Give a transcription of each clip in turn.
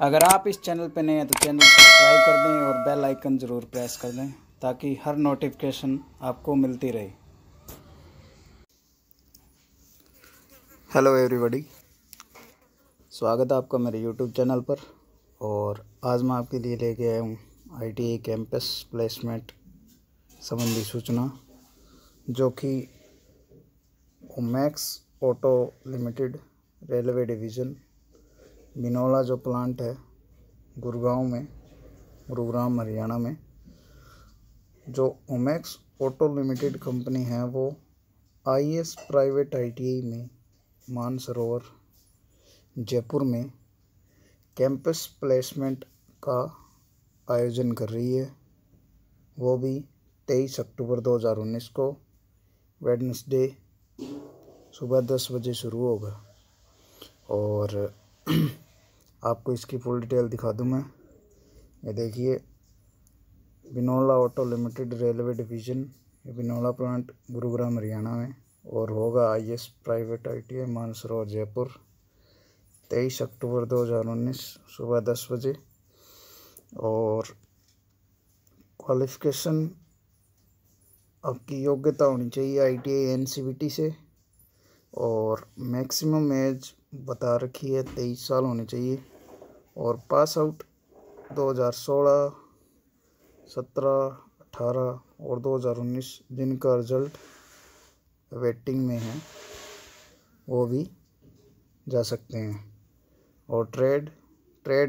अगर आप इस चैनल पे नए हैं तो चैनल सब्सक्राइब कर दें और बेल आइकन ज़रूर प्रेस कर दें ताकि हर नोटिफिकेशन आपको मिलती रहे। हेलो एवरीबॉडी, स्वागत है आपका मेरे यूट्यूब चैनल पर। और आज मैं आपके लिए लेके आया हूँ ITI कैंपस प्लेसमेंट संबंधी सूचना, जो कि Omaxe auto limited railway division Binola जो प्लांट है गुरुग्राम हरियाणा में, जो ओमैक्स ऑटो लिमिटेड कंपनी है वो IS प्राइवेट ITI में मानसरोवर जयपुर में कैंपस प्लेसमेंट का आयोजन कर रही है, वो भी 23 अक्टूबर 2019 को वेडनेसडे सुबह 10 बजे शुरू होगा। और आपको इसकी फुल डिटेल दिखा दूं मैं। ये देखिए, Binola auto limited railway division, Binola plant Gurugram Haryana में, और होगा IS private ITI Mansarovar Jaipur 23 October 2019 सुबह 10 बजे। और क्वालिफ़िकेशन आपकी योग्यता होनी चाहिए ITI NCVT से, और मैक्सिमम एज बता रखी है 23 साल होने चाहिए। और पास आउट 2016, 17, 18 और 2019 जिनका रिजल्ट वेटिंग में है वो भी जा सकते हैं। और ट्रेड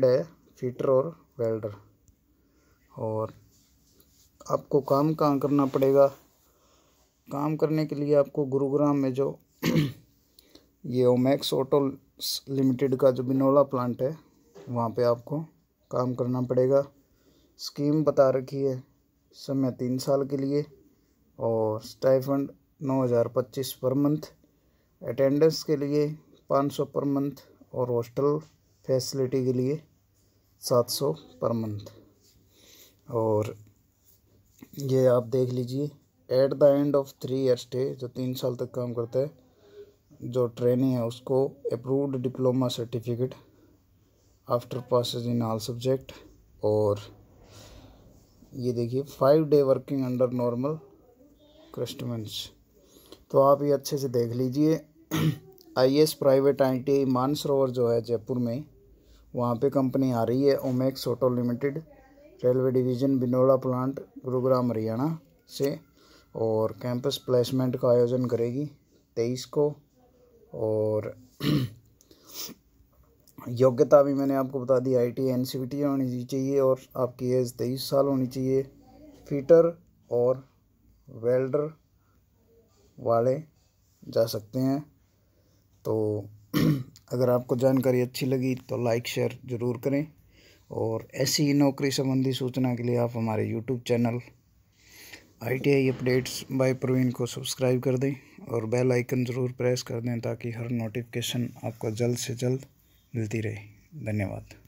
है फिटर और वेल्डर। और आपको काम कहाँ करना पड़ेगा? काम करने के लिए आपको गुरुग्राम में जो ये ओमैक्स ऑटो लिमिटेड का जो बिनोला प्लांट है वहाँ पे आपको काम करना पड़ेगा। स्कीम बता रखी है, समय 3 साल के लिए, और स्टाइफंड 9,025 पर मंथ, अटेंडेंस के लिए 500 पर मंथ, और हॉस्टल फैसिलिटी के लिए 700 पर मंथ। और ये आप देख लीजिए, at the end of 3 year stay, जो 3 साल तक काम करता है जो ट्रेनी है उसको approved diploma certificate after passes in all subject. और ये देखिए 5 day working under normal customers. तो आप ये अच्छे से देख लीजिए, IS प्राइवेट ITI मानसरोवर जो है जयपुर में, वहाँ पे कंपनी आ रही है Omaxe auto limited railway division Binola plant Gurugram Haryana से, और कैंपस प्लेसमेंट का आयोजन करेगी 23 को। और योग्यता भी मैंने आपको बता दी, ITI NCVT होनी चाहिए और आपकी एज 23 साल होनी चाहिए। फिटर और वेल्डर वाले जा सकते हैं। तो अगर आपको जानकारी अच्छी लगी तो लाइक शेयर ज़रूर करें, और ऐसी ही नौकरी संबंधी सूचना के लिए आप हमारे YouTube channel ITI updates by Praveen को सब्सक्राइब कर दें और बेल आइकन ज़रूर प्रेस कर दें ताकि हर नोटिफिकेशन आपको जल्द से जल्द मिलती रहे। धन्यवाद।